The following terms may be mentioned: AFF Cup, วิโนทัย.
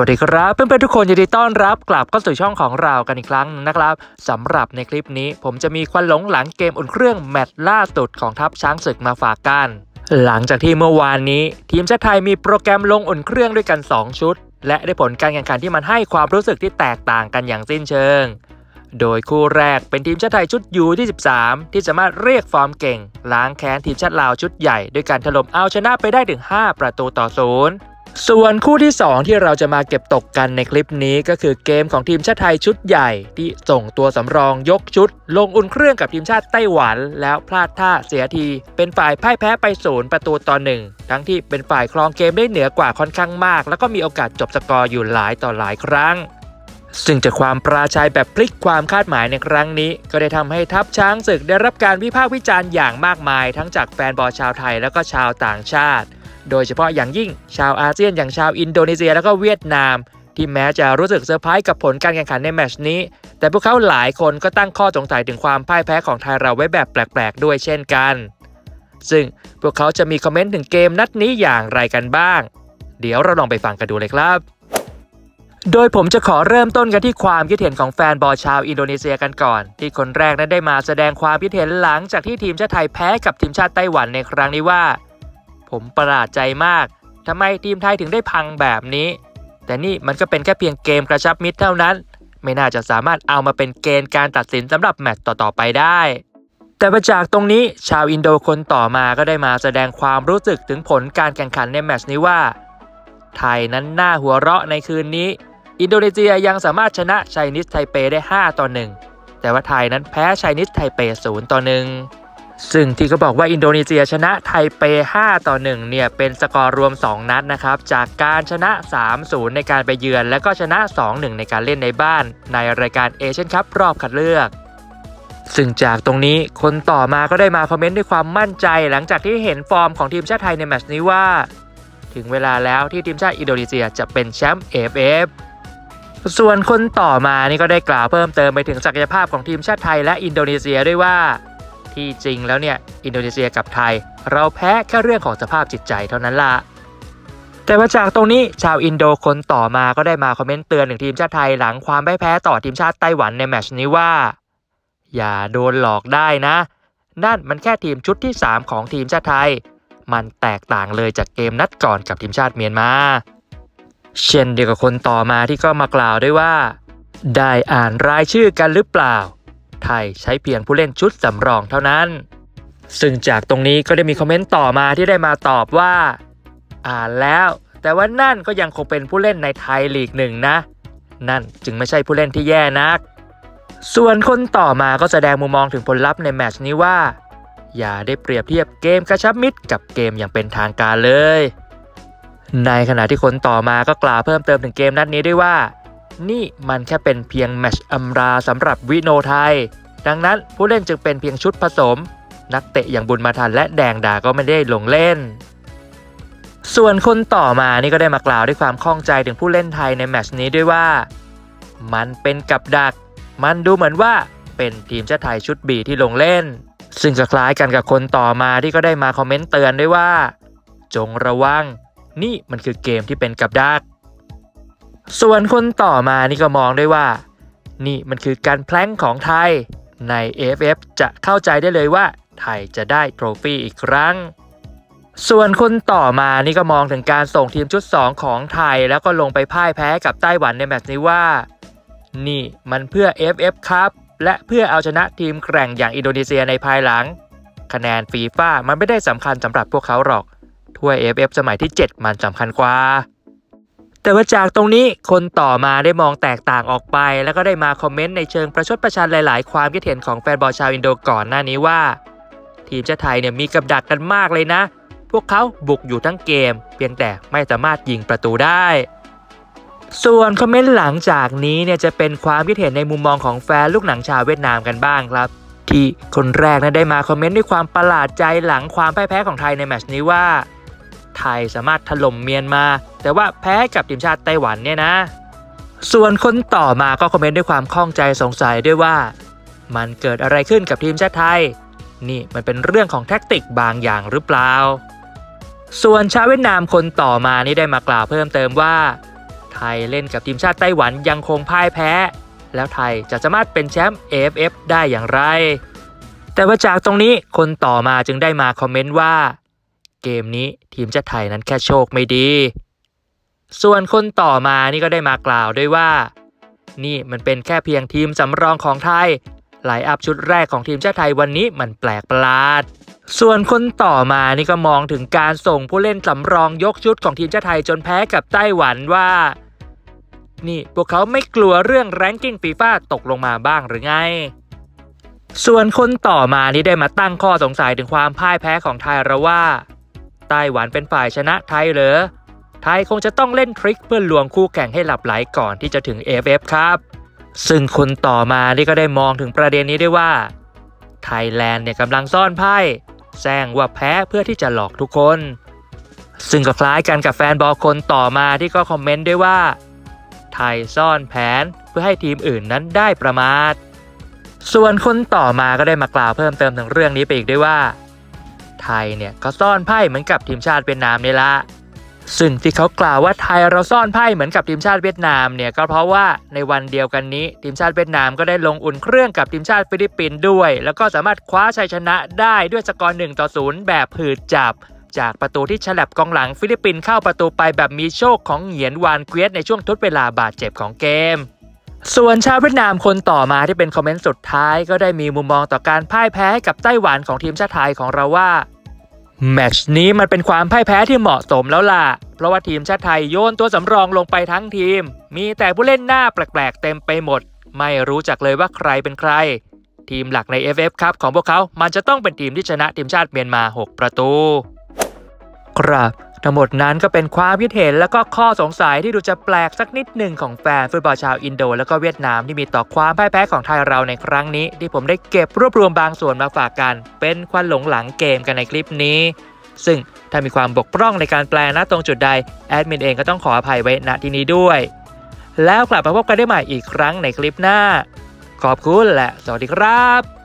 สวัสดีครับเพื่อนๆทุกคนยินดีต้อนรับกลับเข้าสู่ช่องของเรากันอีกครั้งนะครับสำหรับในคลิปนี้ผมจะมีควันหลงหลังเกมอุ่นเครื่องแมตช์ล่าสุดของทัพช้างศึกมาฝากกันหลังจากที่เมื่อวานนี้ทีมชาติไทยมีโปรแกรมลงอุ่นเครื่องด้วยกัน2ชุดและได้ผลการแข่งขันที่มันให้ความรู้สึกที่แตกต่างกันอย่างสิ้นเชิงโดยคู่แรกเป็นทีมชาติไทยชุด U23 ที่สามารถเรียกฟอร์มเก่งล้างแค้นทีมชาติลาวชุดใหญ่ด้วยการถล่มเอาชนะไปได้ถึง5 ประตูต่อ 0ส่วนคู่ที่2ที่เราจะมาเก็บตกกันในคลิปนี้ก็คือเกมของทีมชาติไทยชุดใหญ่ที่ส่งตัวสำรองยกชุดลงอุ่นเครื่องกับทีมชาติไต้หวันแล้วพลาดท่าเสียทีเป็นฝ่ายพ่ายแพ้ไป0 ประตูต่อ 1ทั้งที่เป็นฝ่ายครองเกมได้เหนือกว่าค่อนข้างมากแล้วก็มีโอกาสจบสกอร์อยู่หลายต่อหลายครั้งซึ่งจากความปราชัยแบบพลิกความคาดหมายในครั้งนี้ก็ได้ทำให้ทัพช้างศึกได้รับการวิพากษ์วิจารณ์อย่างมากมายทั้งจากแฟนบอลชาวไทยแล้วก็ชาวต่างชาติโดยเฉพาะอย่างยิ่งชาวอาเซียนอย่างชาวอินโดนีเซียแล้วก็เวียดนามที่แม้จะรู้สึกเซอร์ไพรส์กับผลการแข่งขันในแมตช์นี้แต่พวกเขาหลายคนก็ตั้งข้อสงสัยถึงความพ่ายแพ้ของไทยเราไว้แบบแปลกๆด้วยเช่นกันซึ่งพวกเขาจะมีคอมเมนต์ถึงเกมนัดนี้อย่างไรกันบ้างเดี๋ยวเราลองไปฟังกันดูเลยครับโดยผมจะขอเริ่มต้นกันที่ความคิดเห็นของแฟนบอลชาวอินโดนีเซียกันก่อนที่คนแรกนั้นได้มาแสดงความคิดเห็นหลังจากที่ทีมชาติไทยแพ้กับทีมชาติไต้หวันในครั้งนี้ว่าผมประหลาดใจมากทำไมทีมไทยถึงได้พังแบบนี้แต่นี่มันก็เป็นแค่เพียงเกมกระชับมิตรเท่านั้นไม่น่าจะสามารถเอามาเป็นเกณฑ์การตัดสินสำหรับแมตช์ต่อๆไปได้แต่ประจากตรงนี้ชาวอินโดคนต่อมาก็ได้มาแสดงความรู้สึกถึงผลการแข่งขันในแมตช์นี้ว่าไทยนั้นน่าหัวเราะในคืนนี้อินโดนีเซียยังสามารถชนะไชนีสไทเปได้5 ต่อ 1แต่ว่าไทยนั้นแพ้ไชนีสไทเป0 ต่อ 1ซึ่งที่เขาบอกว่าอินโดนีเซียชนะไทเป5 ต่อ 1เนี่ยเป็นสกอร์รวม2 นัดนะครับจากการชนะ 3-0 ในการไปเยือนและก็ชนะ 2-1 ในการเล่นในบ้านในรายการเอเชียนคัพรอบคัดเลือกซึ่งจากตรงนี้คนต่อมาก็ได้มาคอมเมนต์ด้วยความมั่นใจหลังจากที่เห็นฟอร์มของทีมชาติไทยในแมตช์นี้ว่าถึงเวลาแล้วที่ทีมชาติอินโดนีเซียจะเป็นแชมป์ AFFส่วนคนต่อมานี่ก็ได้กล่าวเพิ่มเติมไปถึงศักยภาพของทีมชาติไทยและอินโดนีเซียด้วยว่าที่จริงแล้วเนี่ยอินโดนีเซียกับไทยเราแพ้แค่เรื่องของสภาพจิตใจเท่านั้นละแต่ว่าจากตรงนี้ชาวอินโดคนต่อมาก็ได้มาคอมเมนต์เตือนถึงทีมชาติไทยหลังความแพ้ต่อทีมชาติไต้หวันในแมตช์นี้ว่าอย่าโดนหลอกได้นะนั่นมันแค่ทีมชุดที่3ของทีมชาติไทยมันแตกต่างเลยจากเกมนัดก่อนกับทีมชาติเมียนมาเช่นเดียวกับคนต่อมาที่ก็มากล่าวด้วยว่าได้อ่านรายชื่อกันหรือเปล่าไทยใช้เพียงผู้เล่นชุดสำรองเท่านั้นซึ่งจากตรงนี้ก็ได้มีคอมเมนต์ต่อมาที่ได้มาตอบว่าอ่านแล้วแต่ว่านั่นก็ยังคงเป็นผู้เล่นในไทยลีก1นะนั่นจึงไม่ใช่ผู้เล่นที่แย่นักส่วนคนต่อมาก็แสดงมุมมองถึงผลลัพธ์ในแมตช์นี้ว่าอย่าได้เปรียบเทียบเกมกระชับมิตรกับเกมอย่างเป็นทางการเลยในขณะที่คนต่อมาก็กล่าวเพิ่มเติมถึงเกมนัดนี้ด้วยว่านี่มันแค่เป็นเพียงแมตช์อำลาสำหรับวิโนไทยดังนั้นผู้เล่นจึงเป็นเพียงชุดผสมนักเตะอย่างบุญมาทันและแดงดาก็ไม่ได้ลงเล่นส่วนคนต่อมานี่ก็ได้มากล่าวด้วยความข้องใจถึงผู้เล่นไทยในแมตช์นี้ด้วยว่ามันเป็นกับดักมันดูเหมือนว่าเป็นทีมชาติไทยชุดบีที่ลงเล่นซึ่งจะคล้ายกันกับคนต่อมาที่ก็ได้มาคอมเมนต์เตือนด้วยว่าจงระวังนี่มันคือเกมที่เป็นกับดักส่วนคนต่อมานี่ก็มองด้วยว่านี่มันคือการแพล้งของไทยใน AFF จะเข้าใจได้เลยว่าไทยจะได้โทรฟี่อีกครั้งส่วนคนต่อมานี่ก็มองถึงการส่งทีมชุด2ของไทยแล้วก็ลงไปพ่ายแพ้กับไต้หวันในแมตช์นี้ว่านี่มันเพื่อ AFF Cup และเพื่อเอาชนะทีมแกร่งอย่างอินโดนีเซียในภายหลังคะแนนฟีฟ่ามันไม่ได้สำคัญสำหรับพวกเขาหรอกถ้วย AFF สมัยที่7มันสำคัญกว่าแต่ว่าจากตรงนี้คนต่อมาได้มองแตกต่างออกไปแล้วก็ได้มาคอมเมนต์ในเชิงประชดประชันหลายๆความคิดเห็นของแฟนบอลชาวอินโดก่อนหน้านี้ว่าทีมชาติไทยเนี่ยมีกับดักกันมากเลยนะพวกเขาบุกอยู่ทั้งเกมเพียงแต่ไม่สามารถยิงประตูได้ส่วนคอมเมนต์หลังจากนี้เนี่ยจะเป็นความคิดเห็นในมุมมองของแฟนลูกหนังชาวเวียดนามกันบ้างครับที่คนแรกนั้นได้มาคอมเมนต์ด้วยความประหลาดใจหลังความพ่ายแพ้ของไทยในแมตช์นี้ว่าไทยสามารถถล่มเมียนมาแต่ว่าแพ้กับทีมชาติไต้หวันเนี่ยนะส่วนคนต่อมาก็คอมเมนต์ด้วยความข้องใจสงสัยด้วยว่ามันเกิดอะไรขึ้นกับทีมชาติไทยนี่มันเป็นเรื่องของแท็กติกบางอย่างหรือเปล่าส่วนชาวเวียดนามคนต่อมานี่ได้มากล่าวเพิ่มเติมว่าไท ไทยเล่นกับทีมชาติไต้หวันยังคงพ่ายแพ้แล้วไทยจะสามารถเป็นแชมป์ AFF ได้อย่างไรแต่ว่าจากตรงนี้คนต่อมาจึงได้มาคอมเมนต์ว่าเกมนี้ทีมชาติไทยนั้นแค่โชคไม่ดีส่วนคนต่อมานี่ก็ได้มากล่าวด้วยว่านี่มันเป็นแค่เพียงทีมสำรองของไทยไลน์อัพชุดแรกของทีมชาติไทยวันนี้มันแปลกประหลาดส่วนคนต่อมานี่ก็มองถึงการส่งผู้เล่นสำรองยกชุดของทีมชาติไทยจนแพ้กับไต้หวันว่านี่พวกเขาไม่กลัวเรื่องแรงกิ้งฟีฟ่าตกลงมาบ้างหรือไงส่วนคนต่อมานี่ได้มาตั้งข้อสงสัยถึงความพ่ายแพ้ของไทยเราว่าไต้หวันเป็นฝ่ายชนะไทยเหรอไทยคงจะต้องเล่นทริคเพื่อลวงคู่แข่งให้หลับไหลก่อนที่จะถึง AFF ครับซึ่งคนต่อมานี่ก็ได้มองถึงประเด็นนี้ด้วยว่าไทยแลนด์เนี่ยกำลังซ่อนไพ่แซงว่าแพ้เพื่อที่จะหลอกทุกคนซึ่งก็คล้ายกันกับแฟนบอลคนต่อมาที่ก็คอมเมนต์ด้วยว่าไทยซ่อนแผนเพื่อให้ทีมอื่นนั้นได้ประมาทส่วนคนต่อมาก็ได้มากล่าวเพิ่มเติมถึงเรื่องนี้ไปอีกด้วยว่าไทยเนี่ยก็ซ่อนไพ่เหมือนกับทีมชาติเวียดนามนี่ละซึ่งที่เขากล่าวว่าไทยเราซ่อนไพ่เหมือนกับทีมชาติเวียดนามเนี่ยก็เพราะว่าในวันเดียวกันนี้ทีมชาติเวียดนามก็ได้ลงอุ่นเครื่องกับทีมชาติฟิลิปปินส์ด้วยแล้วก็สามารถคว้าชัยชนะได้ด้วยสกอร์1-0แบบผืดจับจากประตูที่ฉลับกองหลังฟิลิปปินส์เข้าประตูไปแบบมีโชคของเหงียนวานเกวียสในช่วงทดเวลาบาดเจ็บของเกมส่วนชาวเวียดนามคนต่อมาที่เป็นคอมเมนต์สุดท้ายก็ได้มีมุมมองต่อการพ่ายแพ้ให้กับไต้หวันของทีมชาติไทยของเราว่าแมตช์นี้มันเป็นความพ่ายแพ้ที่เหมาะสมแล้วล่ะเพราะว่าทีมชาติไทยโยนตัวสำรองลงไปทั้งทีมมีแต่ผู้เล่นหน้าแปลกๆเต็มไปหมดไม่รู้จักเลยว่าใครเป็นใครทีมหลักใน AFF Cup ของพวกเขามันจะต้องเป็นทีมที่ชนะทีมชาติเมียนมา6 ประตูครับทั้งหมดนั้นก็เป็นความคิดเห็นและก็ข้อสงสัยที่ดูจะแปลกสักนิดหนึ่งของแฟนฟุตบอลชาวอินโดและก็เวียดนามที่มีต่อความพ่ายแพ้ของไทยเราในครั้งนี้ที่ผมได้เก็บรวบรวมบางส่วนมาฝากกันเป็นควันหลงหลังเกมกันในคลิปนี้ซึ่งถ้ามีความบกพร่องในการแปลนะตรงจุดใดแอดมินเองก็ต้องขออภัยไว้ณที่นี้ด้วยแล้วกลับมาพบกันได้ใหม่อีกครั้งในคลิปหน้าขอบคุณและสวัสดีครับ